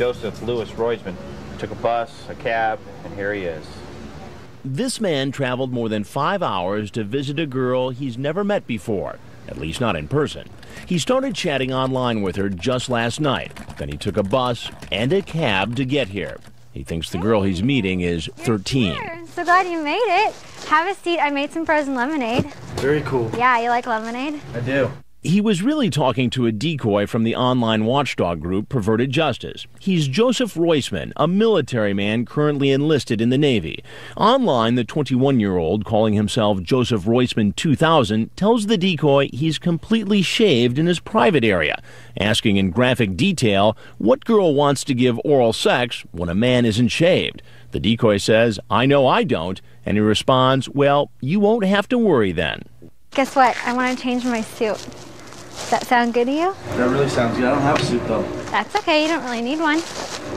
Joseph Lewis Reuteman took a bus, a cab, and here he is. This man traveled more than 5 hours to visit a girl he's never met before, at least not in person. He started chatting online with her just last night. Then he took a bus and a cab to get here. He thinks the girl he's meeting is 13. Here. So glad you made it. Have a seat. I made some frozen lemonade. Very cool. Yeah, you like lemonade? I do. He was really talking to a decoy from the online watchdog group Perverted Justice. He's Joseph Roisman, a military man currently enlisted in the Navy. Online, the 21-year-old, calling himself Joseph Roisman 2000, tells the decoy he's completely shaved in his private area, asking in graphic detail what girl wants to give oral sex when a man isn't shaved. The decoy says, "I know I don't," and he responds, "Well, you won't have to worry then." Guess what? I want to change my suit. Does that sound good to you? That really sounds good. I don't have a suit, though. That's okay. You don't really need one.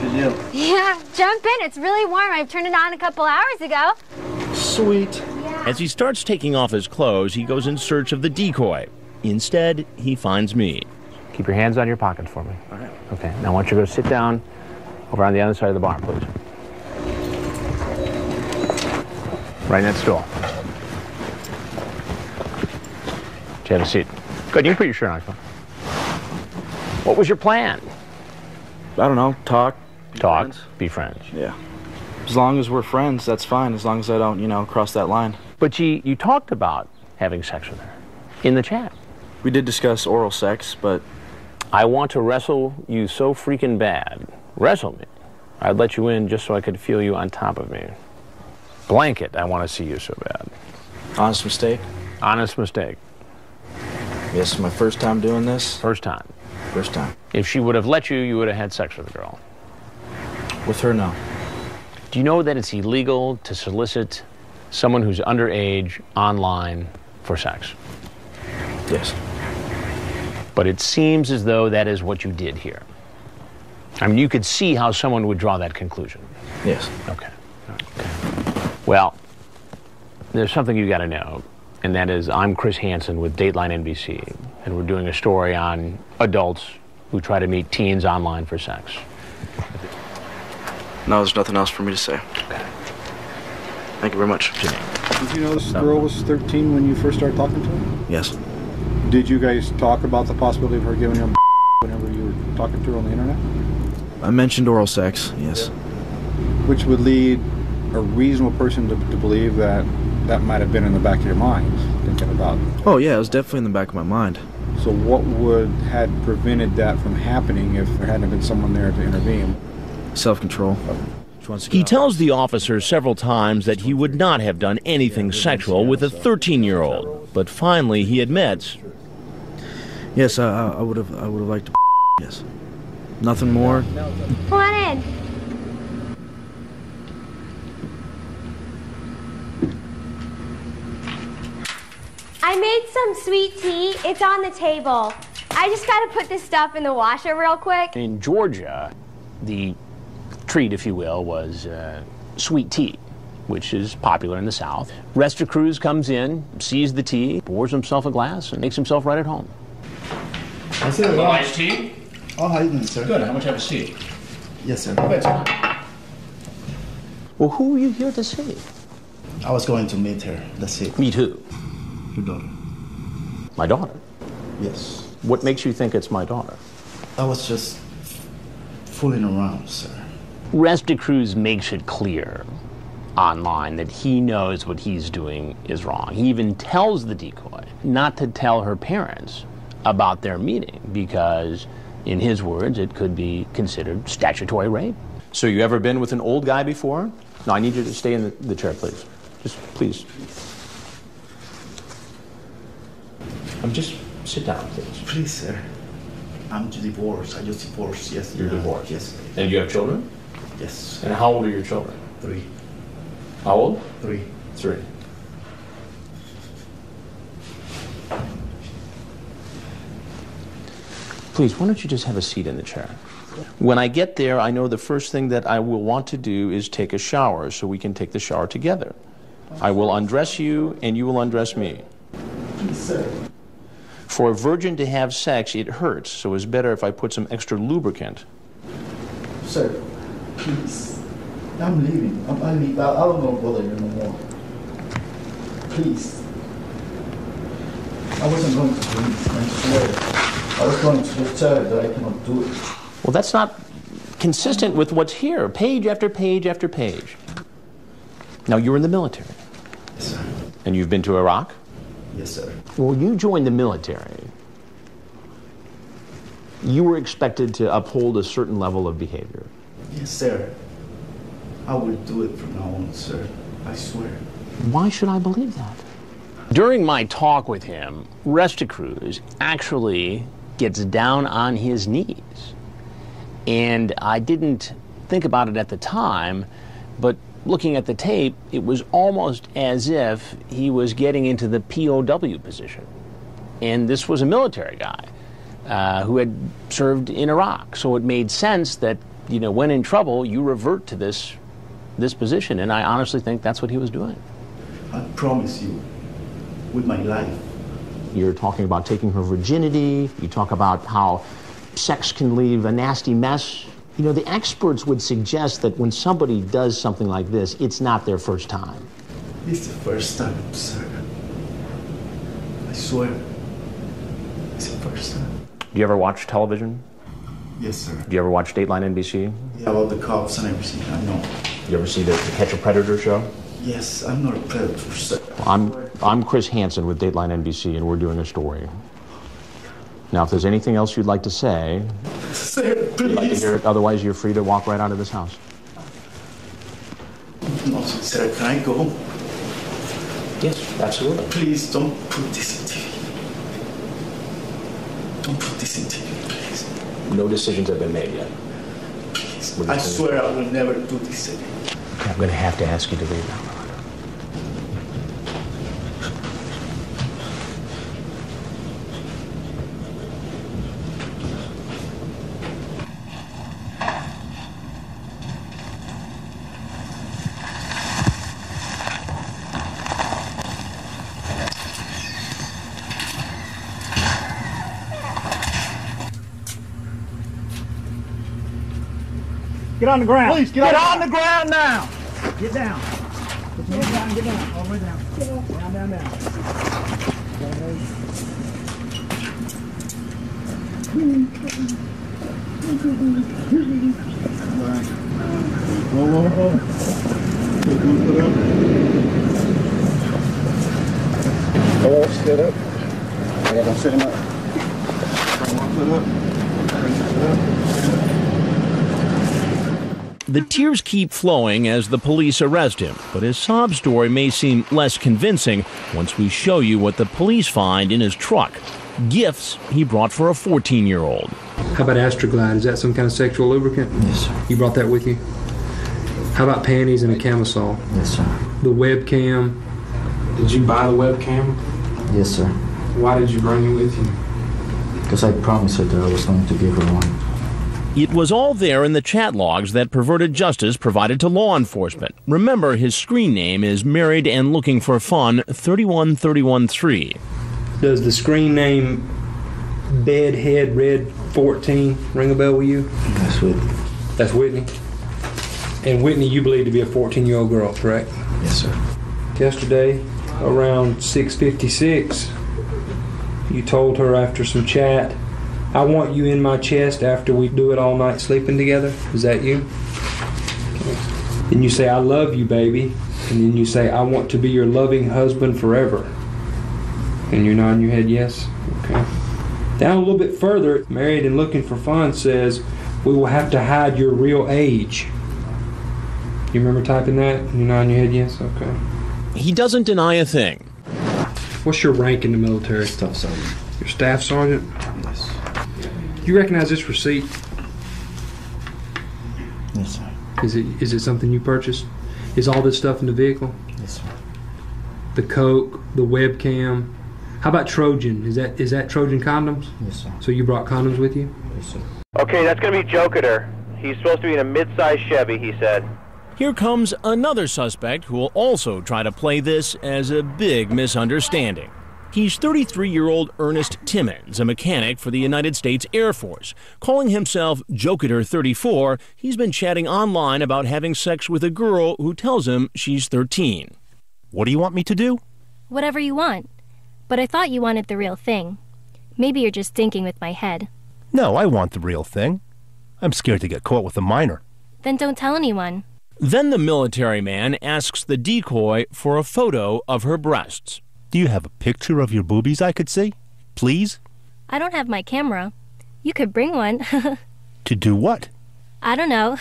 Good deal. Yeah, jump in. It's really warm. I turned it on a couple hours ago. Sweet. Yeah. As he starts taking off his clothes, he goes in search of the decoy. Instead, he finds me. Keep your hands out of your pockets for me. All right. Okay. Now I want you to go sit down over on the other side of the bar, please. Right in that stool. Have a seat. Good, you can put your shirt on. What was your plan? I don't know. Talk. Talk. Be friends. Yeah. As long as we're friends, that's fine. As long as I don't, you know, cross that line. But you talked about having sex with her in the chat. We did discuss oral sex, but... I want to wrestle you so freaking bad. Wrestle me. I'd let you in just so I could feel you on top of me. Blanket, I want to see you so bad. Honest mistake? Honest mistake. Yes, my first time doing this? First time. First time. If she would have let you, you would have had sex with the girl. With her, no. Do you know that it's illegal to solicit someone who's underage online for sex? Yes. But it seems as though that is what you did here. I mean, you could see how someone would draw that conclusion. Yes. Okay. Okay. Well, there's something you got to know. And that is, I'm Chris Hansen with Dateline NBC, and we're doing a story on adults who try to meet teens online for sex. No, there's nothing else for me to say. Okay. Thank you very much. Did you know this girl was 13 when you first started talking to her? Yes. Did you guys talk about the possibility of her giving you a whenever you were talking to her on the internet? I mentioned oral sex, yes. Yeah. Which would lead a reasonable person to believe that that might have been in the back of your mind, thinking about it. Oh yeah, it was definitely in the back of my mind. So what would had prevented that from happening if there hadn't been someone there to intervene? Self-control. He tells the officer several times that he would not have done anything sexual with a 13-year-old, but finally he admits. Yes, I would have liked to. Yes. Nothing more. Come on in. I made some sweet tea. It's on the table. I just gotta put this stuff in the washer real quick. In Georgia, the treat, if you will, was sweet tea, which is popular in the South. Restocruz comes in, sees the tea, pours himself a glass, and makes himself right at home. That's it. Well, iced tea? Oh, how you doing, sir? Good. How much have a seat? Yes, sir. How about time? Well, who were you here to see? I was going to meet her. That's it. Meet who? Your daughter. My daughter? Yes. What makes you think it's my daughter? I was just fooling around, sir. Restocruz makes it clear online that he knows what he's doing is wrong. He even tells the decoy not to tell her parents about their meeting because, in his words, it could be considered statutory rape. So you ever been with an old guy before? No, I need you to stay in the chair, please. Just please. Just sit down, please. Please, sir. I'm divorced. I just divorced. Yes. You're divorced? Yes. And you have children? Yes. And how old are your children? 3. How old? 3. 3. Please, why don't you just have a seat in the chair? When I get there, I know the first thing that I will want to do is take a shower so we can take the shower together. I will undress you and you will undress me. Please, sir. For a virgin to have sex, it hurts, so it's better if I put some extra lubricant sir, please, I'm leaving. I'm gonna leave. I don't want to bother you no more. Please. I wasn't going to do this, I swear. I was going to tell you that I cannot do it. Well, that's not consistent with what's here, page after page after page. Now, you're in the military. Yes, sir. And you've been to Iraq? Yes, sir. Well, you joined the military. You were expected to uphold a certain level of behavior. Yes, sir. I will do it from now on, sir. I swear. Why should I believe that? During my talk with him, Restocruz actually gets down on his knees. And I didn't think about it at the time, but looking at the tape, it was almost as if he was getting into the POW position. And this was a military guy who had served in Iraq. So it made sense that, you know, when in trouble, you revert to this position. And I honestly think that's what he was doing. I promise you, with my life. You're talking about taking her virginity. You talk about how sex can leave a nasty mess. You know, the experts would suggest that when somebody does something like this, it's not their first time. It's the first time, sir. I swear, it's the first time. Do you ever watch television? Yes, sir. Do you ever watch Dateline NBC? Yeah, well, the cops and everything, I know. You ever see the To Catch a Predator show? Yes, I'm not a predator, sir. I'm Chris Hansen with Dateline NBC, and we're doing a story. Now, if there's anything else you'd like to say, sir, please. You'd like to hear it. Otherwise, you're free to walk right out of this house. No, sir, can I go? Yes, absolutely. Please don't put this in TV. Don't put this in TV, please. No decisions have been made yet. Please, I swear I will never do this again. Okay, I'm going to have to ask you to leave now. Get on the ground. Please, get on the ground now. Get down. Get down. All the way down. Down. All right. Sit up. Yeah, don't sit him up. The tears keep flowing as the police arrest him, but his sob story may seem less convincing once we show you what the police find in his truck. Gifts he brought for a 14-year-old. How about Astroglide? Is that some kind of sexual lubricant? Yes, sir. You brought that with you? How about panties and a camisole? Yes, sir. The webcam? Did you buy the webcam? Yes, sir. Why did you bring it with you? Because I promised her that I was going to give her one. It was all there in the chat logs that Perverted Justice provided to law enforcement. Remember, his screen name is Married and Looking for Fun 31313. Does the screen name Bedhead Red 14 ring a bell with you? That's Whitney. That's Whitney? And Whitney you believe to be a 14-year-old girl, correct? Yes, sir. Yesterday, around 6:56, you told her after some chat, I want you in my chest after we do it all night sleeping together. Is that you? Okay. And you say, I love you, baby. And then you say, I want to be your loving husband forever. And you nod in your head, yes? Okay. Down a little bit further, Married and Looking for Fun says, we will have to hide your real age. You remember typing that? You nod in your head, yes? Okay. He doesn't deny a thing. What's your rank in the military? Staff sergeant. Your staff sergeant? Yes. You recognize this receipt? Yes, sir. Is it something you purchased? Is all this stuff in the vehicle? Yes, sir. The coke, the webcam. How about Trojan? Is that Trojan condoms? Yes, sir. So you brought condoms with you? Yes, sir. Okay, that's gonna be Joketer. He's supposed to be in a mid-size Chevy, he said. Here comes another suspect who will also try to play this as a big misunderstanding. He's 33-year-old Ernest Timmons, a mechanic for the United States Air Force. Calling himself joketer34, he's been chatting online about having sex with a girl who tells him she's 13. What do you want me to do? Whatever you want. But I thought you wanted the real thing. Maybe you're just thinking with my head. No, I want the real thing. I'm scared to get caught with a minor. Then don't tell anyone. Then the military man asks the decoy for a photo of her breasts. Do you have a picture of your boobies I could see? Please? I don't have my camera. You could bring one. To do what? I don't know.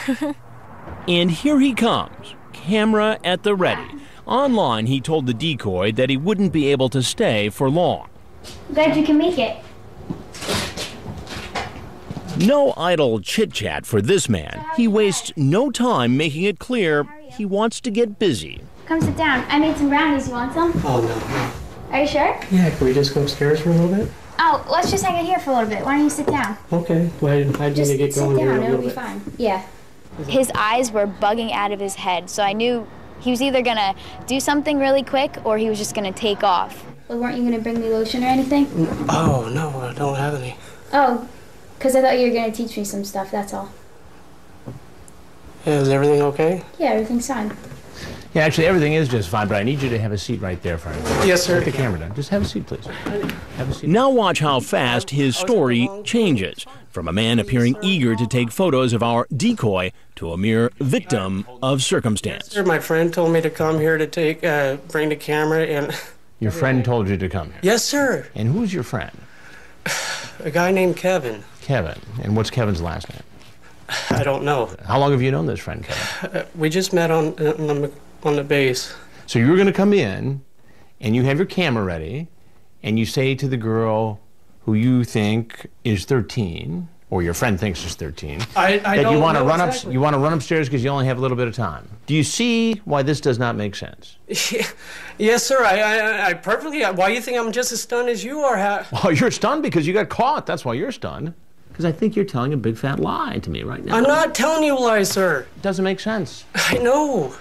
And here he comes, camera at the ready. Online, he told the decoy that he wouldn't be able to stay for long. I'm glad you can make it. No idle chit-chat for this man. He wastes no time making it clear he wants to get busy. Come sit down. I made some brownies. You want some? Oh, no. Are you sure? Yeah, can we just go upstairs for a little bit? Oh, let's just hang out here for a little bit. Why don't you sit down? Okay. Well, I just need to get going here a little bit. Just sit down. It'll be fine. Yeah. His eyes were bugging out of his head, so I knew he was either going to do something really quick or he was just going to take off. Well, weren't you going to bring me lotion or anything? Oh, no, I don't have any. Oh, because I thought you were going to teach me some stuff, that's all. Yeah, is everything okay? Yeah, everything's fine. Yeah, actually, everything is just fine, but I need you to have a seat right there, Frank. Yes, sir. Put the camera down. Just have a seat, please. Have a seat. Now watch how fast his story changes, from a man appearing eager to take photos of our decoy to a mere victim of circumstance. Yes, sir, my friend told me to come here to take, bring the camera and... Your friend told you to come here? Yes, sir. And who's your friend? A guy named Kevin. Kevin. And what's Kevin's last name? I don't know. How long have you known this friend, Kevin? We just met on the base. So you're going to come in, and you have your camera ready, and you say to the girl who you think is 13, or your friend thinks is 13, that you want to run exactly. You want to run upstairs because you only have a little bit of time. Do you see why this does not make sense? Yes, sir. I perfectly. Why do you think I'm just as stunned as you are? Well, you're stunned because you got caught. That's why you're stunned. Because I think you're telling a big fat lie to me right now. I'm not telling you a lie, sir. It doesn't make sense. I know.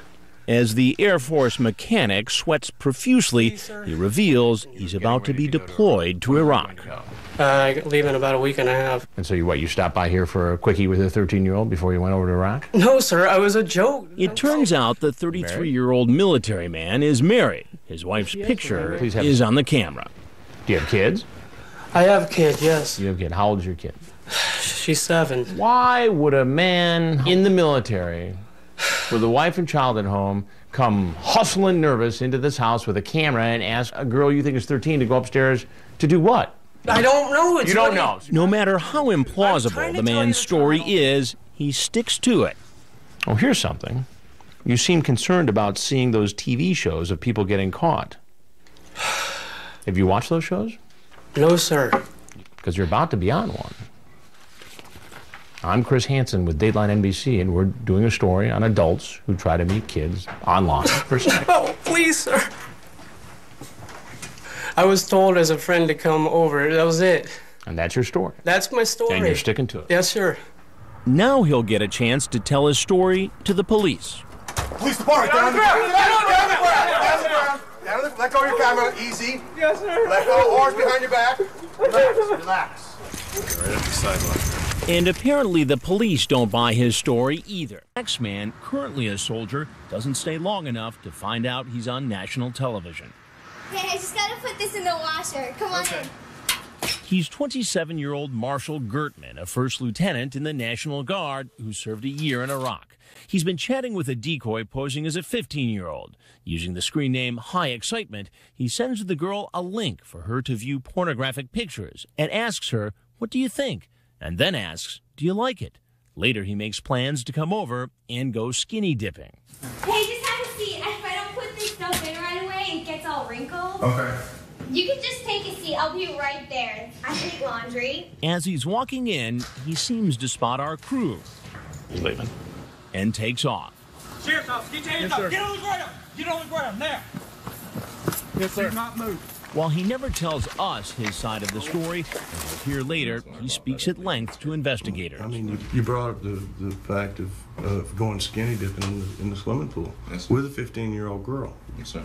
As the Air Force mechanic sweats profusely, he reveals he's about to be deployed to Iraq. I leave in about a week and a half. And so you stopped by here for a quickie with a 13-year-old before you went over to Iraq? No, sir, I was a joke. It turns out the 33-year-old military man is married. His wife's picture is on the camera. Do you have kids? I have a kid, yes. You have a kid. How old is your kid? She's 7. Why would a man in the military with a wife and child at home come hustling nervous into this house with a camera and ask a girl you think is 13 to go upstairs to do what? I don't know. You don't know. No matter how implausible the man's story is, he sticks to it. Oh, here's something. You seem concerned about seeing those TV shows of people getting caught. Have you watched those shows? No, sir. Because you're about to be on one. I'm Chris Hansen with Dateline NBC, and we're doing a story on adults who try to meet kids online for sex. No, please, sir. I was told as a friend to come over. That was it. And that's your story. That's my story. And you're sticking to it. Yes, sir. Now he'll get a chance to tell his story to the police. Police department, down the ground. Let go of your camera. Easy. Yes, sir. Let go. Arms behind your back. Relax. Relax. Right up the sidewalk. And apparently the police don't buy his story either. The next man, currently a soldier, doesn't stay long enough to find out he's on national television. Okay, I just gotta put this in the washer. Come on in. He's 27-year-old Marshall Girtman, a first lieutenant in the National Guard who served a year in Iraq. He's been chatting with a decoy posing as a 15-year-old. Using the screen name High Excitement, he sends the girl a link for her to view pornographic pictures and asks her, "What do you think?" and then asks, "Do you like it?" Later, he makes plans to come over and go skinny dipping. Hey, just have a seat. If I don't put this stuff in right away, it gets all wrinkled. Okay. You can just take a seat. I'll be right there. I hate laundry. As he's walking in, he seems to spot our crew. He's leaving. And takes off. Sheriff's office, get your hands up. Sir. Get on the ground. Get on the ground, now. Yes, sir. Do not move. While he never tells us his side of the story, and we'll hear later, he speaks at length to investigators. I mean, you brought up the fact of going skinny dipping in the swimming pool with a 15-year-old girl. Yes, sir.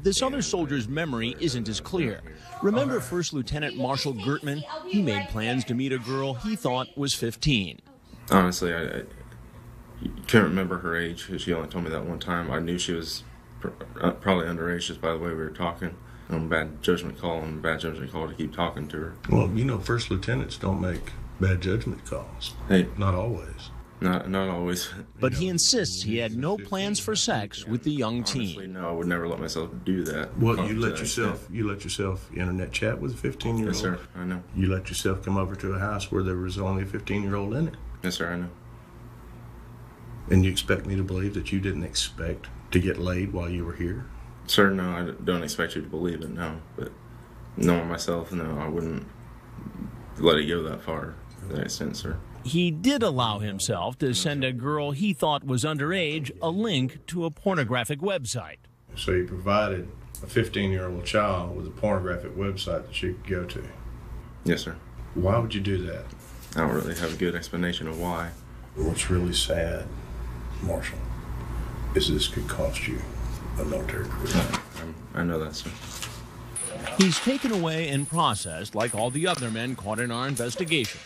This other soldier's memory isn't as clear. Remember First Lieutenant Marshall Girtman? He made plans to meet a girl he thought was 15. Honestly, I can't remember her age. She only told me that one time. I knew she was probably underage just by the way we were talking. Bad judgment call to keep talking to her. Well, you know, first lieutenants don't make bad judgment calls. Hey. Not always. Not always. But he insists he had no plans for sex with the young teen. Honestly, no, I would never let myself do that. Well, you let yourself internet chat with a 15-year-old. Yes, sir, I know. You let yourself come over to a house where there was only a 15-year-old in it. Yes, sir, I know. And you expect me to believe that you didn't expect to get laid while you were here? Sir, no, I don't expect you to believe it, no. But knowing myself, no, I wouldn't let it go that far to that extent, sir. He did allow himself to send a girl he thought was underage a link to a pornographic website. So he provided a 15-year-old child with a pornographic website that she could go to? Yes, sir. Why would you do that? I don't really have a good explanation of why. What's really sad, Marshall, is this could cost you a military career. I know that, sir. He's taken away and processed like all the other men caught in our investigation.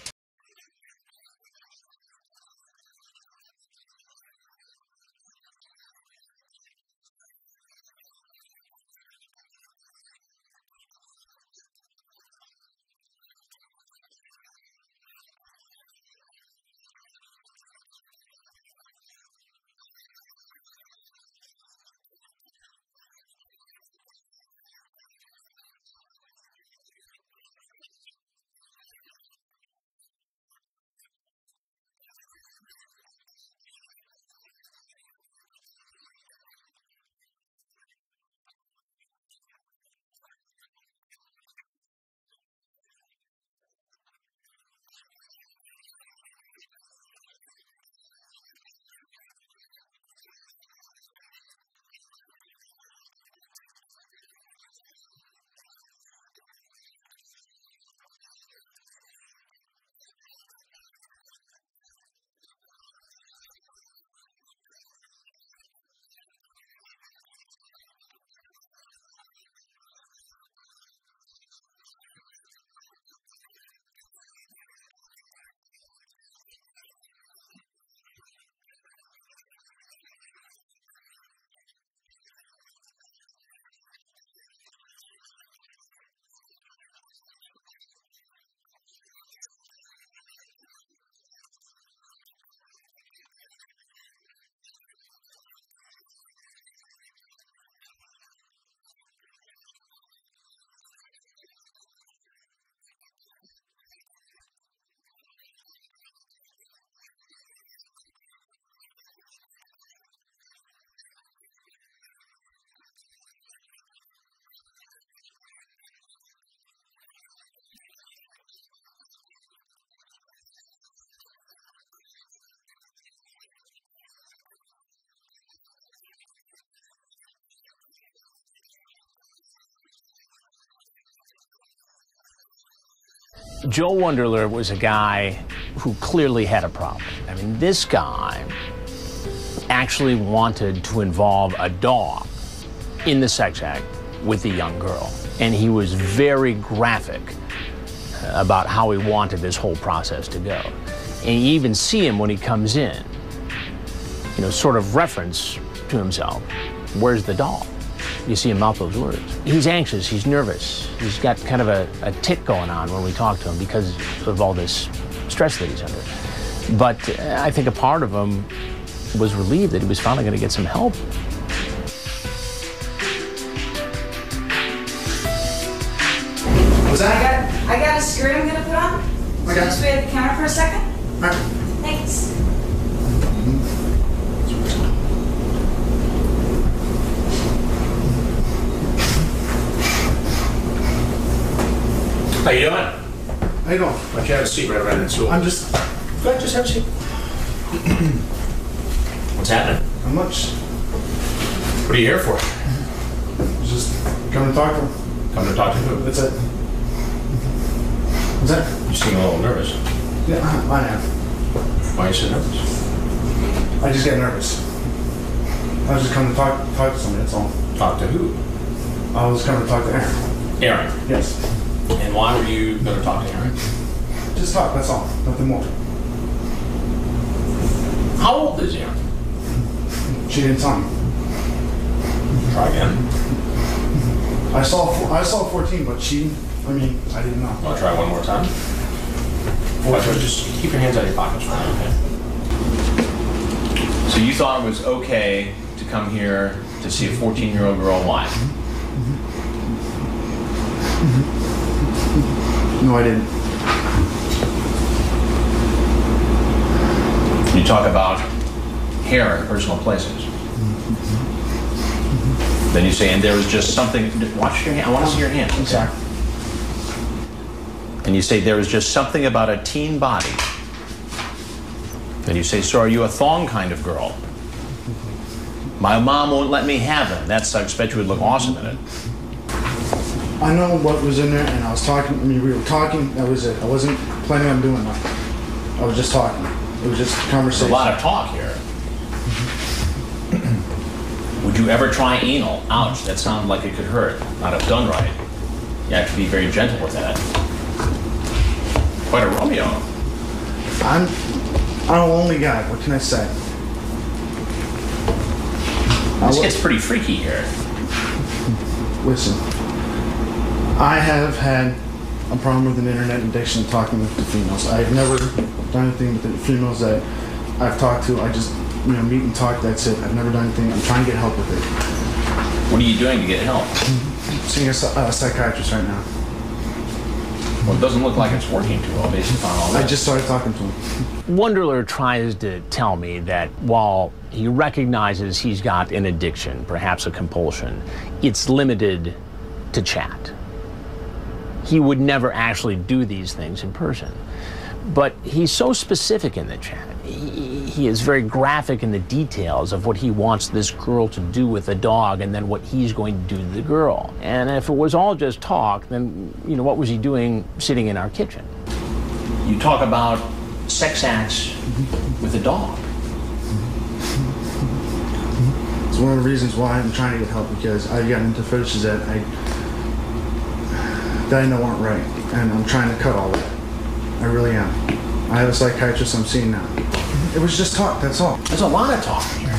Joe Wunderler was a guy who clearly had a problem. I mean, this guy actually wanted to involve a dog in the sex act with a young girl. And he was very graphic about how he wanted this whole process to go. And you even see him when he comes in, you know, sort of reference to himself, where's the dog? You see him mouth those words. He's anxious, he's nervous. He's got kind of a tick going on when we talk to him because of all this stress that he's under. But I think a part of him was relieved that he was finally gonna get some help. Was that? I got a skirt I'm gonna put on. We're gonna just wait at the counter for a second. All right. Thanks. How you doing? How you doing? Why don't you have a seat right around that stool? I'm just... Go ahead, just have a seat. What's happening? Not much. What are you here for? Just come and talk to him. Come and talk to him? That's it. What's that? You seem a little nervous. Yeah, I am. Why are you so nervous? I just get nervous. I was just coming to talk to somebody, that's all. Talk to who? I was going to talk to Aaron. Aaron? Yes. And why were you going to talk to Aaron? Just talk, that's all. Nothing more. How old is Aaron? She didn't tell me. Try again. I saw 14, but she, I mean, I didn't know. Want to try one more time? Just keep your hands out of your pockets for now, okay? So you thought it was okay to come here to see a 14-year-old girl alive? No, I didn't. You talk about hair in personal places. Then you say, and there was just something, watch your hand, I want to see your hand. Okay. I'm sorry. And you say, there was just something about a teen body. Then you say, so are you a thong kind of girl? My mom won't let me have it. That's, I expect you would look awesome in it. I know what was in there, and I was talking, I mean, we were talking, that was it. I wasn't planning on doing that. I was just talking. It was just a conversation. There's a lot of talk here. Would you ever try anal? Ouch, that sounded like it could hurt. Not if done right. You have to be very gentle with that. Quite a Romeo. I'm a lonely guy, what can I say? This gets pretty freaky here. Listen, I have had a problem with an internet addiction talking with the females. I've never done anything with the females that I've talked to. I just, you know, meet and talk, that's it. I've never done anything. I'm trying to get help with it. What are you doing to get help? I'm seeing a psychiatrist right now. Well, it doesn't look like it's working too well based upon all that. I just started talking to him. Wunderler tries to tell me that while he recognizes he's got an addiction, perhaps a compulsion, it's limited to chat. He would never actually do these things in person. But he's so specific in the chat. He is very graphic in the details of what he wants this girl to do with the dog and then what he's going to do to the girl. And if it was all just talk, then, you know, what was he doing sitting in our kitchen? You talk about sex acts with a dog. It's one of the reasons why I'm trying to get help, because I've gotten into fetishes that I know aren't right, and I'm trying to cut all that. I really am. I have a psychiatrist I'm seeing now. It was just talk, that's all. There's a lot of talk here.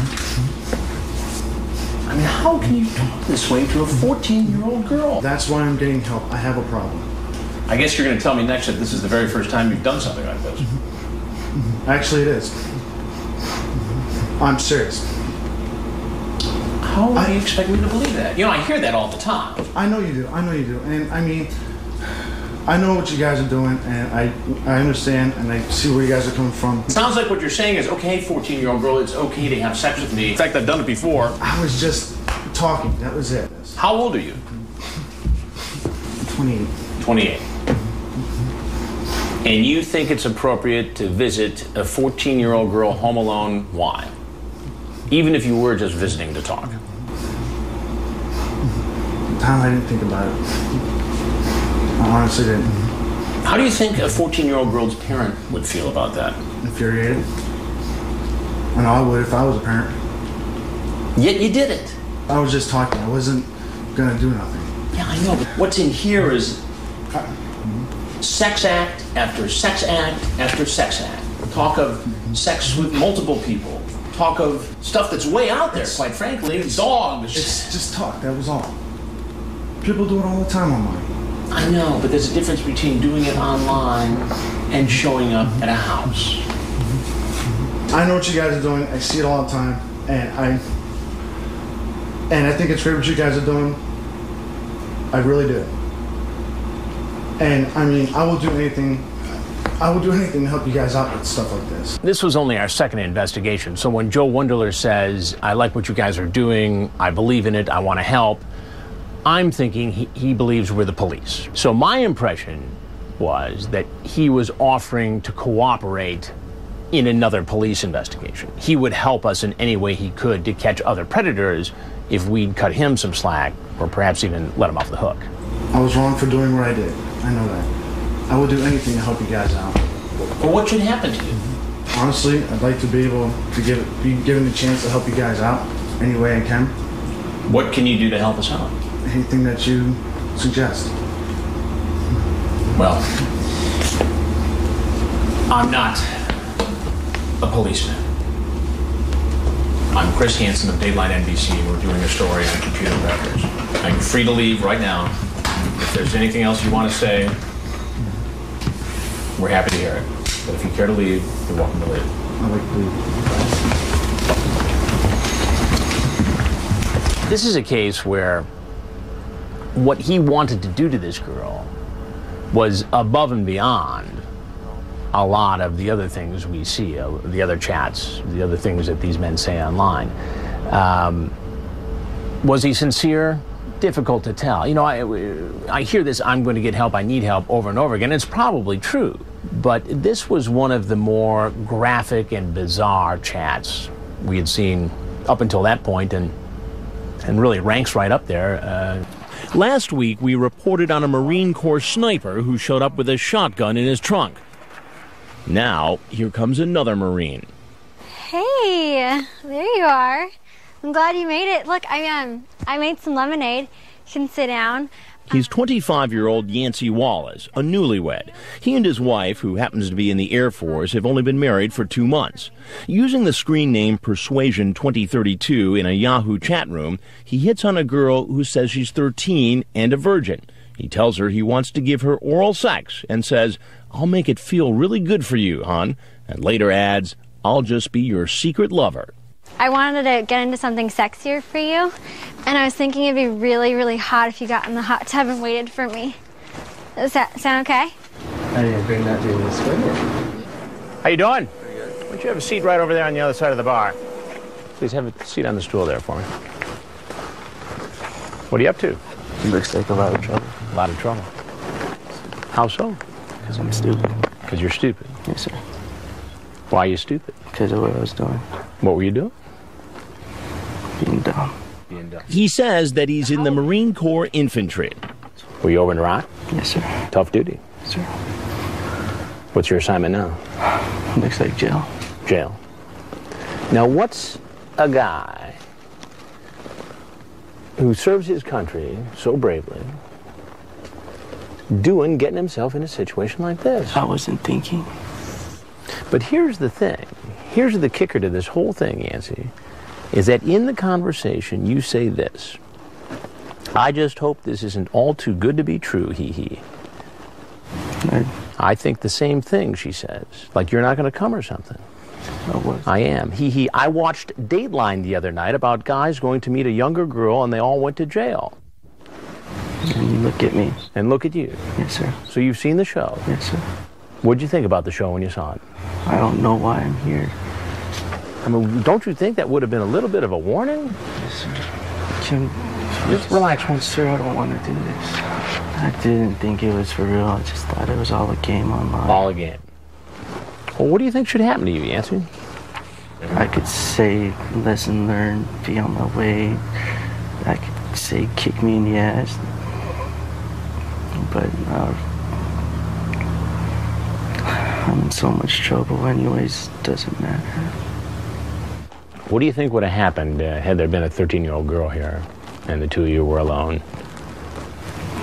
I mean, how can you talk this way to a 14-year-old girl? That's why I'm getting help. I have a problem. I guess you're going to tell me next that this is the very first time you've done something like this. Actually, it is. I'm serious. How do you expect me to believe that? You know, I hear that all the time. I know you do. I know you do. And, I mean, I know what you guys are doing, and I understand, and I see where you guys are coming from. It sounds like what you're saying is, okay, 14-year-old girl, it's okay to have sex with me. In fact, I've done it before. I was just talking. That was it. How old are you? 28. 28. And you think it's appropriate to visit a 14-year-old girl home alone? Why? Even if you were just visiting to talk. Tom, I didn't think about it. I honestly didn't. How do you think a 14-year-old girl's parent would feel about that? Infuriated. And I would if I was a parent. Yet you did it. I was just talking. I wasn't going to do nothing. Yeah, I know, but what's in here is sex act after sex act after sex act. Talk of sex with multiple people. Talk of stuff that's way out there, quite frankly. Dogs. It's just talk. That was all. People do it all the time online. I know, but there's a difference between doing it online and showing up at a house. I know what you guys are doing. I see it all the time, and I think it's great what you guys are doing. I really do. And I mean, I will do anything. I will do anything to help you guys out with stuff like this. This was only our second investigation. So when Joe Wunderler says, "I like what you guys are doing. I believe in it. I want to help," I'm thinking he believes we're the police. So my impression was that he was offering to cooperate in another police investigation. He would help us in any way he could to catch other predators if we'd cut him some slack or perhaps even let him off the hook. I was wrong for doing what I did. I know that. I would do anything to help you guys out. But what should happen to you? Honestly, I'd like to be able to be given the chance to help you guys out any way I can. What can you do to help us out? anything that you suggest. Well, I'm not a policeman. I'm Chris Hansen of Dateline NBC. We're doing a story on computer records. I'm free to leave right now. If there's anything else you want to say, we're happy to hear it. But if you care to leave, you're welcome to leave. I'd like to leave. This is a case where what he wanted to do to this girl was above and beyond a lot of the other things we see, the other chats, the other things that these men say online. Was he sincere? Difficult to tell. You know, I hear this, I'm going to get help, I need help, over and over again. It's probably true, but this was one of the more graphic and bizarre chats we had seen up until that point, and really ranks right up there. Last week, we reported on a Marine Corps sniper who showed up with a shotgun in his trunk. Now, here comes another Marine. Hey, there you are. I'm glad you made it. Look, I made some lemonade. You can sit down. He's 25-year-old Yancy Wallace, a newlywed. He and his wife, who happens to be in the Air Force, have only been married for 2 months. Using the screen name Persuasion2032 in a Yahoo chat room, he hits on a girl who says she's 13 and a virgin. He tells her he wants to give her oral sex and says, "I'll make it feel really good for you, hon," and later adds, "I'll just be your secret lover." I wanted to get into something sexier for you, and I was thinking it'd be really, really hot if you got in the hot tub and waited for me. Does that sound okay? I didn't bring that to this way. How you doing? Pretty good. Why don't you have a seat right over there on the other side of the bar? Please have a seat on the stool there for me. What are you up to? It looks like a lot of trouble. A lot of trouble. How so? Because I'm stupid. Because you're stupid? Yes, sir. Why are you stupid? Because of what I was doing. What were you doing? Being dumb. He says that he's in the Marine Corps infantry. Were you over in Iraq? Yes, sir. Tough duty? Yes, sir. What's your assignment now? Looks like jail. Jail. Now, what's a guy who serves his country so bravely doing, getting himself in a situation like this? I wasn't thinking. But here's the thing. Here's the kicker to this whole thing, Yancy, is that in the conversation you say this: "I just hope this isn't all too good to be true, hee-hee." I think the same thing, she says. Like, you're not going to come or something. I am, hee-hee. I watched Dateline the other night about guys going to meet a younger girl and they all went to jail. And you look at me. And look at you. Yes, sir. So you've seen the show. Yes, sir. What'd you think about the show when you saw it? I don't know why I'm here. I mean, don't you think that would have been a little bit of a warning? Yes, sir. Jim, just relax once, sir. I don't want to do this. I didn't think it was for real. I just thought it was all a game online. All a game. Well, what do you think should happen to you, Yancy? I could say, lesson learned, be on my way. I could say, kick me in the ass. But I'm in so much trouble anyways, doesn't matter. What do you think would have happened had there been a 13-year-old girl here and the two of you were alone?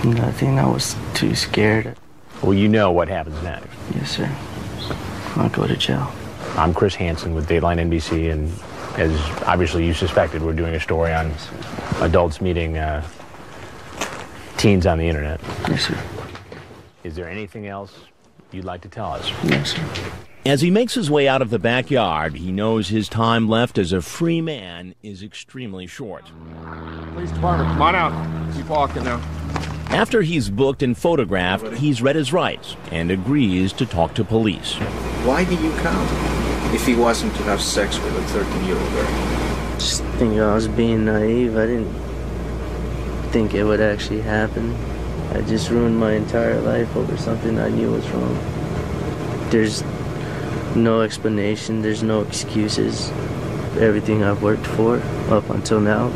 Nothing, I was too scared. Well, you know what happens next. Yes, sir. I'll go to jail. I'm Chris Hansen with Dateline NBC, and as obviously you suspected, we're doing a story on adults meeting teens on the internet. Yes, sir. Is there anything else you'd like to tell us? Yes, sir. As he makes his way out of the backyard, he knows his time left as a free man is extremely short. Police department, come on out. Keep walking now. After he's booked and photographed, he's read his rights and agrees to talk to police. Why did you come if he wasn't to have sex with a 13-year-old girl? Just think I was being naive. I didn't think it would actually happen. I just ruined my entire life over something I knew was wrong. There's no explanation, there's no excuses. Everything I've worked for up until now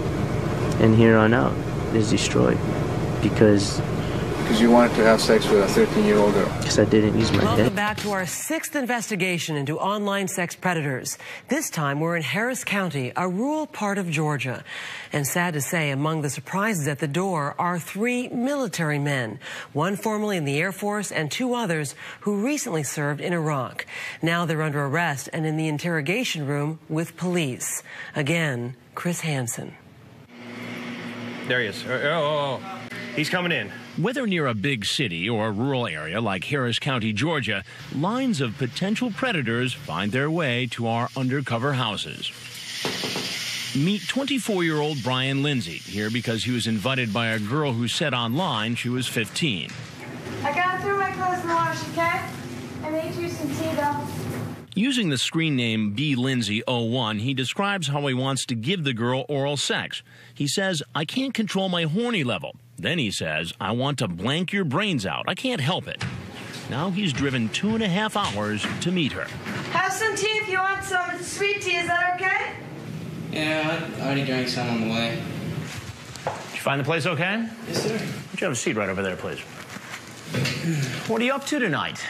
and here on out is destroyed because because you wanted to have sex with a 13-year-old girl. Because I didn't use my head. Welcome back to our sixth investigation into online sex predators. This time we're in Harris County, a rural part of Georgia. And sad to say, among the surprises at the door are three military men, one formerly in the Air Force and two others who recently served in Iraq. Now they're under arrest and in the interrogation room with police. Again, Chris Hansen. There he is. Oh. He's coming in. Whether near a big city or a rural area like Harris County, Georgia, lines of potential predators find their way to our undercover houses. Meet 24-year-old Brian Lindsey, here because he was invited by a girl who said online she was 15. I gotta throw my clothes in the wash, okay? I made you some tea, though. Using the screen name B. Lindsey 01, he describes how he wants to give the girl oral sex. He says, I can't control my horny level. Then he says, I want to blank your brains out. I can't help it. Now he's driven 2.5 hours to meet her. Have some tea if you want some. It's sweet tea. Is that okay? Yeah, I already drank some on the way. Did you find the place okay? Yes, sir. Would you have a seat right over there, please? What are you up to tonight?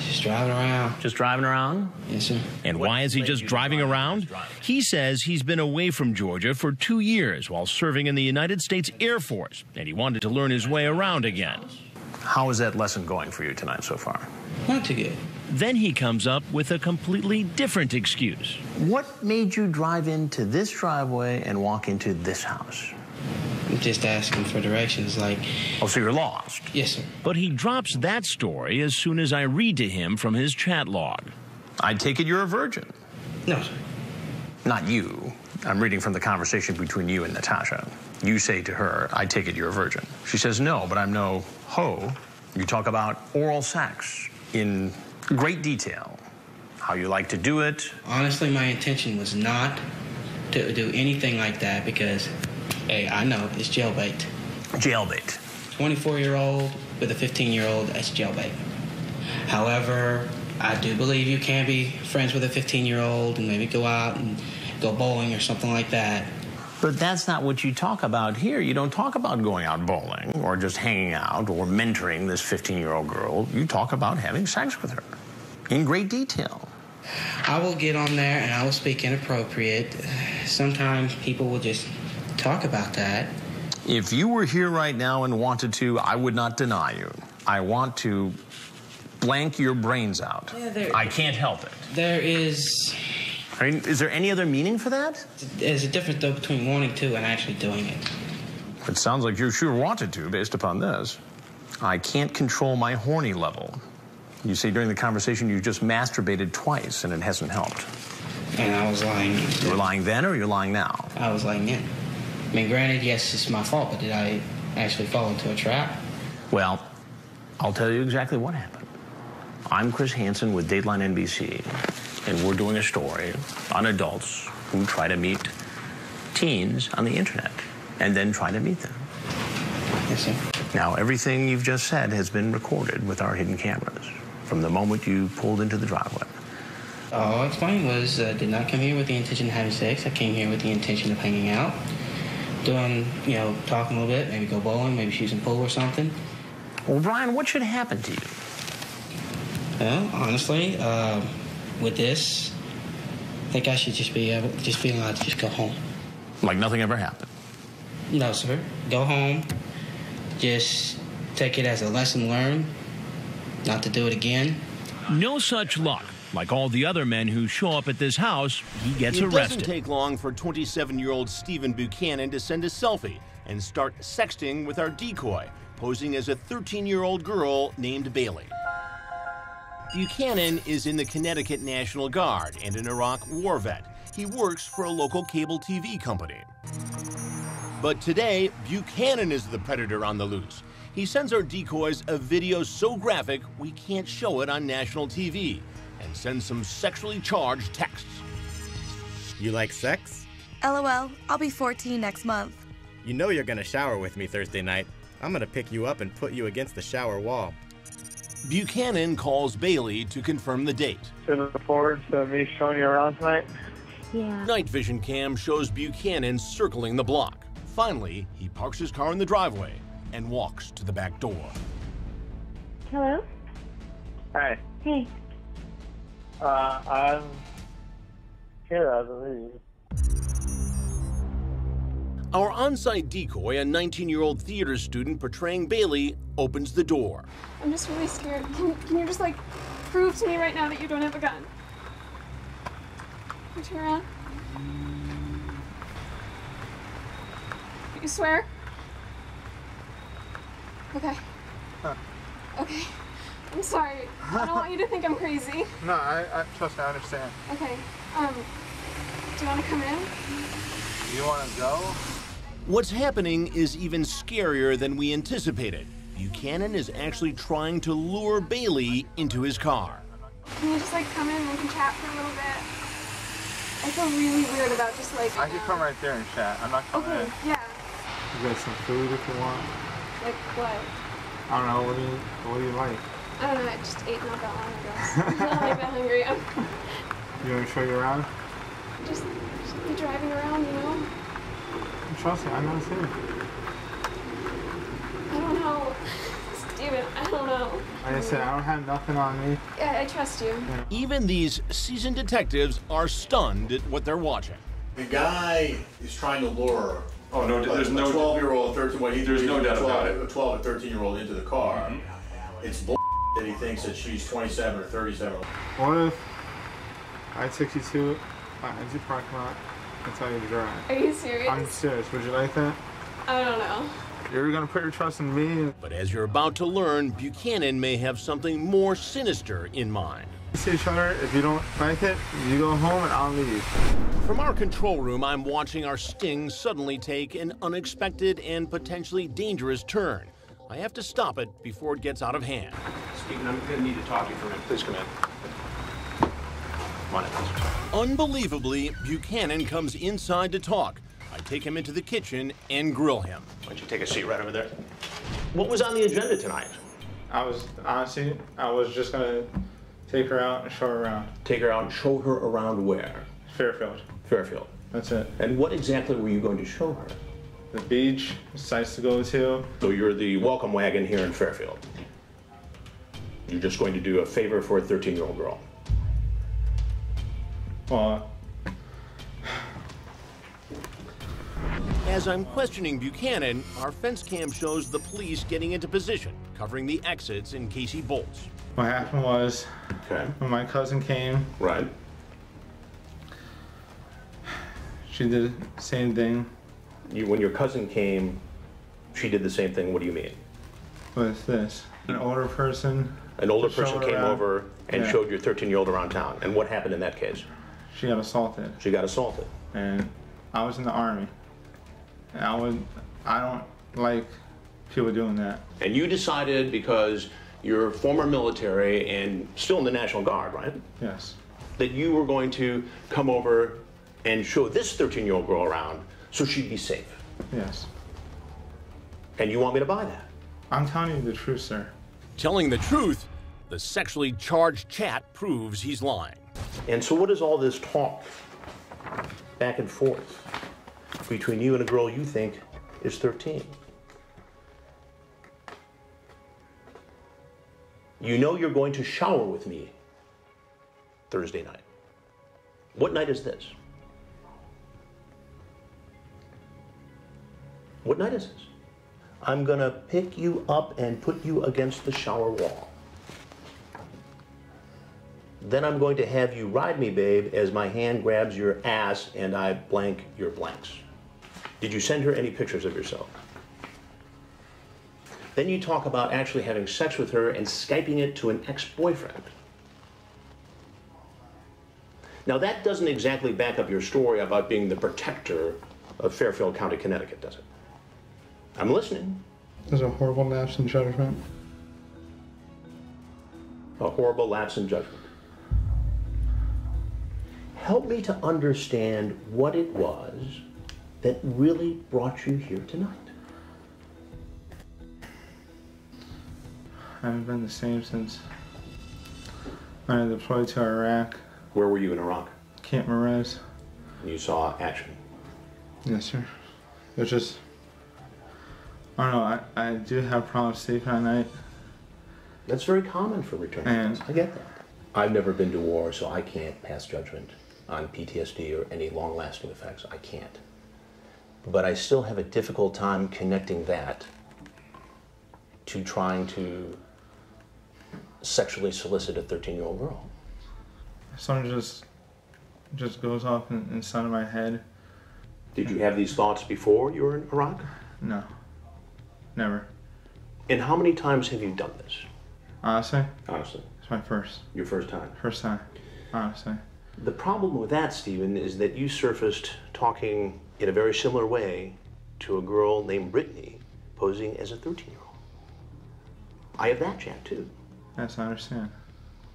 Just driving around. Just driving around? Yes, sir. And why is he just driving around? He says he's been away from Georgia for 2 years while serving in the United States Air Force, and he wanted to learn his way around again. How is that lesson going for you tonight so far? Not too good. Then he comes up with a completely different excuse. What made you drive into this driveway and walk into this house? Just asking for directions, like... Oh, so you're lost? Yes, sir. But he drops that story as soon as I read to him from his chat log. I take it you're a virgin? No, sir. Not you. I'm reading from the conversation between you and Natasha. You say to her, I take it you're a virgin. She says, no, but I'm no hoe. You talk about oral sex in great detail, how you like to do it. Honestly, my intention was not to do anything like that because... Hey, I know, it's jailbait. Jailbait. 24-year-old with a 15-year-old, that's jailbait. However, I do believe you can be friends with a 15-year-old and maybe go out and go bowling or something like that. But that's not what you talk about here. You don't talk about going out bowling or just hanging out or mentoring this 15-year-old girl. You talk about having sex with her in great detail. I will get on there and I will speak inappropriate. Sometimes people will just... talk about that. If you were here right now and wanted to, I would not deny you. I want to blank your brains out. Yeah, I can't help it. There is... I mean, is there any other meaning for that? There's a difference, though, between wanting to and actually doing it. It sounds like you sure wanted to, based upon this. I can't control my horny level. You see, during the conversation, you just masturbated twice, and it hasn't helped. And I was lying. You were lying then, or you're lying now? I was lying then. I mean, granted, yes, it's my fault, but did I actually fall into a trap? Well, I'll tell you exactly what happened. I'm Chris Hansen with Dateline NBC, and we're doing a story on adults who try to meet teens on the internet and then try to meet them. Yes, sir. Now, everything you've just said has been recorded with our hidden cameras from the moment you pulled into the driveway. All I explained was I did not come here with the intention of having sex. I came here with the intention of hanging out. Doing, you know, talking a little bit, maybe go bowling, maybe shoot some pool or something. Well, Brian, what should happen to you? Well, honestly, with this, I think I should just be allowed to just go home. Like nothing ever happened? No, sir. Go home. Just take it as a lesson learned, not to do it again. No such luck. Like all the other men who show up at this house, he gets arrested. It doesn't take long for 27-year-old Stephen Buchanan to send a selfie and start sexting with our decoy, posing as a 13-year-old girl named Bailey. Buchanan is in the Connecticut National Guard and an Iraq war vet. He works for a local cable TV company. But today, Buchanan is the predator on the loose. He sends our decoys a video so graphic we can't show it on national TV, and send some sexually charged texts. You like sex? LOL, I'll be 14 next month. You know you're gonna shower with me Thursday night. I'm gonna pick you up and put you against the shower wall. Buchanan calls Bailey to confirm the date. Should I look forward to me showing you around tonight? Yeah. Night vision cam shows Buchanan circling the block. Finally, he parks his car in the driveway and walks to the back door. Hello? Hi. Hey. I'm here, I believe. Our on-site decoy, a 19-year-old theater student portraying Bailey, opens the door. I'm just really scared. Can you just, like, prove to me right now that you don't have a gun? Can you turn around? You swear? Okay. Huh. Okay. I'm sorry. I don't want you to think I'm crazy. No, I trust me, I understand. Okay. Do you want to come in? Do you want to go? What's happening is even scarier than we anticipated. Buchanan is actually trying to lure Bailey into his car. Can you just, like, come in and we can chat for a little bit? I feel really weird about just, like... I could come right there and chat. I'm not coming in. Okay, yeah. You got some food if you want. Like what? I don't know. What do you like? I don't know. I just ate not that long ago. I'm not that hungry. You want me to show you around? Just be driving around, you know? Trust me, I know it's here. I don't know. Steven, I don't know. Like I said, I don't have nothing on me. Yeah, I trust you. Yeah. Even these seasoned detectives are stunned at what they're watching. The guy is trying to lure... Oh, no, there's no... 12-year-old, 13-year-old... There's no doubt about it. A 12- or 13-year-old into the car. Mm-hmm. It's bull that he thinks that she's 27 or 37. What if I-62... Is your parking lot? I tell you to drive. Are you serious? I'm serious. Would you like that? I don't know. You're gonna put your trust in me. But as you're about to learn, Buchanan may have something more sinister in mind. See each other. If you don't like it, you go home and I'll leave. From our control room, I'm watching our sting suddenly take an unexpected and potentially dangerous turn. I have to stop it before it gets out of hand. Stephen, I'm gonna need to talk to you for a minute. Please come in. Unbelievably, Buchanan comes inside to talk. I take him into the kitchen and grill him. Why don't you take a seat right over there? What was on the agenda tonight? I was just gonna take her out and show her around. Take her out and show her around where? Fairfield. Fairfield. That's it. And what exactly were you going to show her? The beach, sites to go to. So you're the welcome wagon here in Fairfield. You're just going to do a favor for a 13-year-old girl. As I'm questioning Buchanan, our fence cam shows the police getting into position, covering the exits in case he bolts. What happened was, when my cousin came, she did the same thing. When your cousin came, she did the same thing. What do you mean? With this, an older person. An older person came over and showed your 13-year-old around town. And what happened in that case? She got assaulted. She got assaulted. And I was in the Army. And I don't like people doing that. And you decided, because you're former military and still in the National Guard, right? Yes. That you were going to come over and show this 13-year-old girl around so she'd be safe. Yes. And you want me to buy that? I'm telling you the truth, sir. Telling the truth, the sexually charged chat proves he's lying. And so what is all this talk back and forth between you and a girl you think is 13? You know you're going to shower with me Thursday night. What night is this? What night is this? I'm gonna pick you up and put you against the shower wall. Then I'm going to have you ride me, babe, as my hand grabs your ass and I blank your blanks. Did you send her any pictures of yourself? Then you talk about actually having sex with her and Skyping it to an ex-boyfriend. Now that doesn't exactly back up your story about being the protector of Fairfield County, Connecticut, does it? I'm listening. There's a horrible lapse in judgment. A horrible lapse in judgment. Help me to understand what it was that really brought you here tonight. I haven't been the same since I deployed to Iraq. Where were you in Iraq? Camp Mirage. You saw action? Yes, sir. It was just I don't know, I do have problems sleeping at night. That's very common for returnees. I get that. I've never been to war, so I can't pass judgment on PTSD or any long-lasting effects. I can't. But I still have a difficult time connecting that to trying to sexually solicit a 13-year-old girl. Something just goes off inside of my head. Did you have these thoughts before you were in Iraq? No, never. And how many times have you done this? Honestly? Honestly. It's my first. Your first time? First time, honestly. The problem with that, Stephen, is that you surfaced talking in a very similar way to a girl named Brittany posing as a 13-year-old. I have that chat, too. Yes, I understand.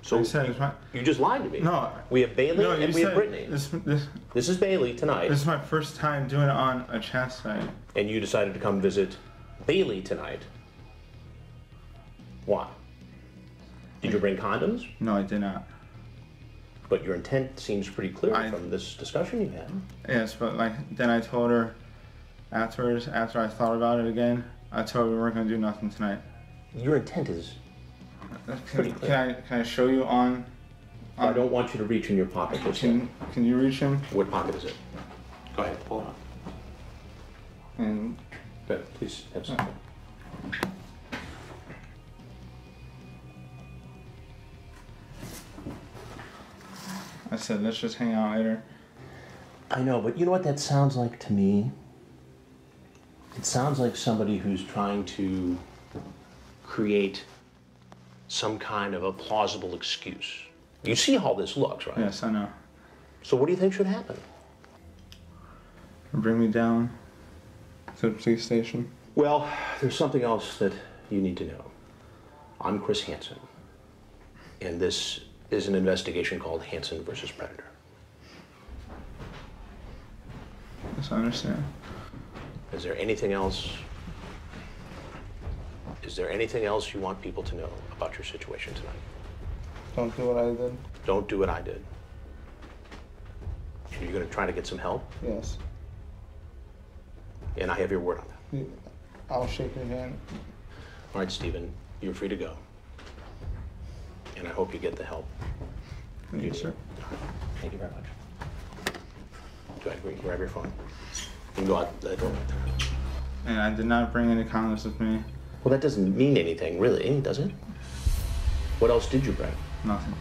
So I said, you just lied to me. No. We have Bailey and we have Brittany. This is Bailey tonight. This is my first time doing it on a chat site. And you decided to come visit Bailey tonight. Why? Did you bring condoms? No, I did not. But your intent seems pretty clear from this discussion you had. Yes, but then I told her afterwards, after I thought about it again, I told her we weren't going to do nothing tonight. Your intent is pretty clear. Can I show you on... I don't want you to reach in your pocket. Can you reach him? What pocket is it? Go ahead, pull it up. And... Better, please have some. I said, let's just hang out later. I know, but you know what that sounds like to me? It sounds like somebody who's trying to create some kind of a plausible excuse. You see how this looks, right? Yes, I know. So what do you think should happen? Bring me down to the police station. Well, there's something else that you need to know. I'm Chris Hansen, and this is an investigation called Hansen versus Predator. Yes, I understand. Is there anything else? Is there anything else you want people to know about your situation tonight? Don't do what I did. Don't do what I did. And you're going to try to get some help? Yes. And I have your word on that. I'll shake your hand. All right, Stephen, you're free to go. And I hope you get the help. Thank you, sir. Thank you very much. Go ahead, grab your phone. You can go out the door right there. And I did not bring any condoms with me. Well, that doesn't mean anything, really, does it? What else did you bring? Nothing.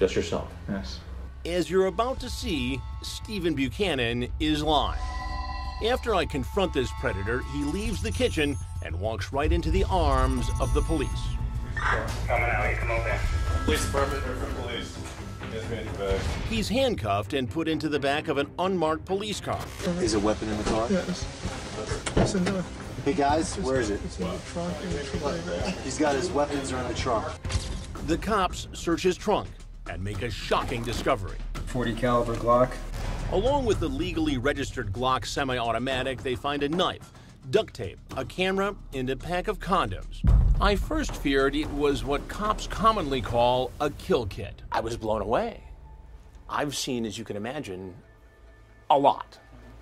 Just yourself? Yes. As you're about to see, Stephen Buchanan is lying. After I confront this predator, he leaves the kitchen and walks right into the arms of the police. Coming out, you come over. Police department, we're from police. He's handcuffed and put into the back of an unmarked police car. Is a weapon in the car? Yes. It's in the... Hey guys, where is it? It's in the trunk. He's got his weapons are in the trunk. The cops search his trunk and make a shocking discovery. 40 caliber Glock. Along with the legally registered Glock semi-automatic, they find a knife, duct tape, a camera, and a pack of condoms. I first feared it was what cops commonly call a kill kit. I was blown away. I've seen, as you can imagine, a lot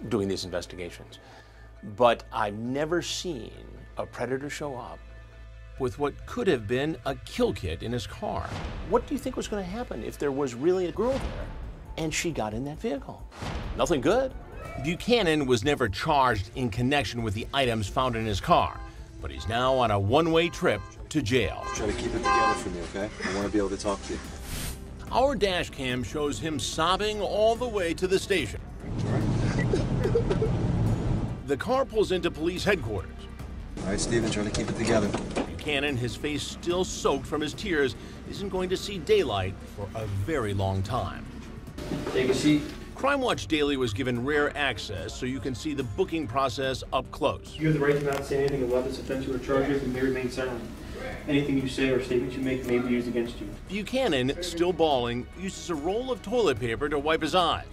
doing these investigations. But I've never seen a predator show up with what could have been a kill kit in his car. What do you think was going to happen if there was really a girl there and she got in that vehicle? Nothing good. Buchanan was never charged in connection with the items found in his car, but he's now on a one-way trip to jail. Try to keep it together for me, okay? I want to be able to talk to you. Our dash cam shows him sobbing all the way to the station. The car pulls into police headquarters. All right, Stephen, trying to keep it together. Buchanan, his face still soaked from his tears, isn't going to see daylight for a very long time. Take a seat. Crime Watch Daily was given rare access, so you can see the booking process up close. You have the right to not say anything about this offense or charges, and may remain silent. Anything you say or statements you make may be used against you. Buchanan, still bawling, uses a roll of toilet paper to wipe his eyes.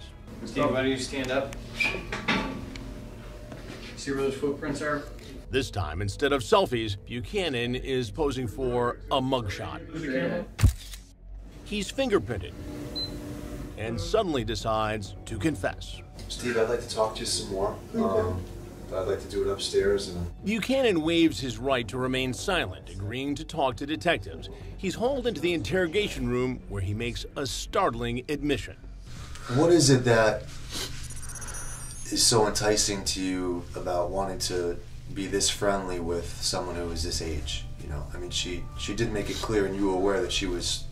Stephen, why don't you stand up? See where those footprints are? This time, instead of selfies, Buchanan is posing for a mugshot. He's fingerprinted and suddenly decides to confess. Steve, I'd like to talk to you some more. I'd like to do it upstairs. And Buchanan waives his right to remain silent, agreeing to talk to detectives. He's hauled into the interrogation room where he makes a startling admission. What is it that is so enticing to you about wanting to be this friendly with someone who is this age? You know, I mean, she did make it clear, and you were aware that she was,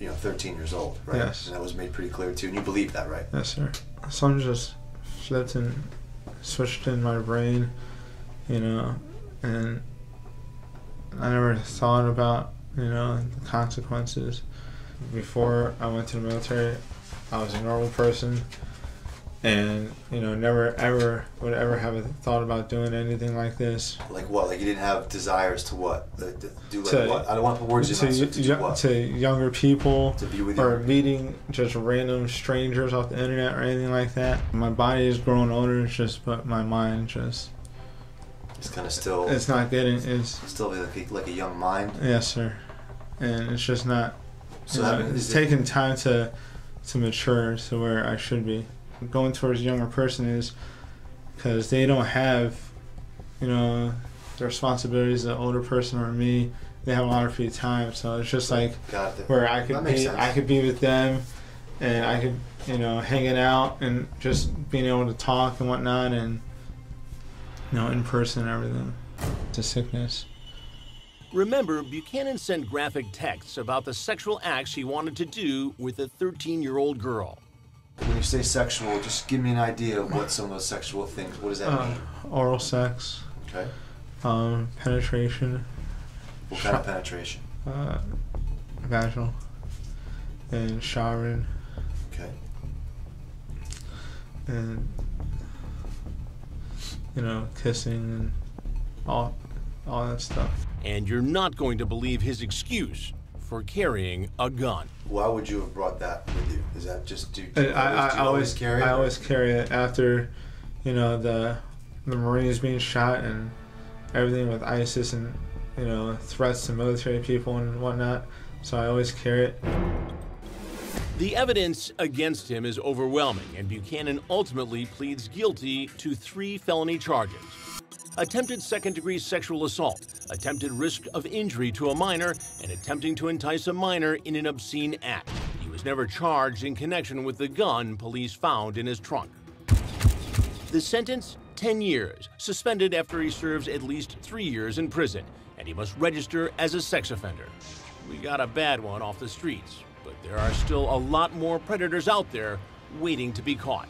you know, 13 years old, right? Yes. And that was made pretty clear too, and you believe that, right? Yes, sir. Something just flipped and switched in my brain, you know, and I never thought about, you know, the consequences. Before I went to the military, I was a normal person, and, you know, never ever would ever have thought about doing anything like this. Like what? Like you didn't have desires to what? Like, do like to, what? I don't want to put words in my mouth. To what? To younger people, to be with or meeting just random strangers off the internet or anything like that. My body is growing older, it's just, but my mind just... It's kind of still... It's not getting... It's still like a young mind? Yes, sir. And it's just not... So know, it's taking time to mature to where I should be. Going towards a younger person is because they don't have, you know, the responsibilities of an older person or me. They have a lot of free time, so it's just like where I could be with them, and I could, you know, hanging out and just being able to talk and whatnot, and, you know, in person and everything. It's a sickness. Remember, Buchanan sent graphic texts about the sexual acts he wanted to do with a 13-year-old girl. When you say sexual, just give me an idea of what some of those sexual things, what does that mean? Oral sex. Okay. Penetration. What kind of penetration? Vaginal. And showering. Okay. And, you know, kissing and all that stuff. And you're not going to believe his excuse for carrying a gun. Why would you have brought that with you? Is that just I always carry it after, you know, the Marines being shot and everything with ISIS and, you know, threats to military people and whatnot. So I always carry it. The evidence against him is overwhelming, and Buchanan ultimately pleads guilty to 3 felony charges. Attempted second-degree sexual assault, attempted risk of injury to a minor, and attempting to entice a minor in an obscene act. He was never charged in connection with the gun police found in his trunk. The sentence, 10 years, suspended after he serves at least 3 years in prison, and he must register as a sex offender. We got a bad one off the streets, but there are still a lot more predators out there waiting to be caught.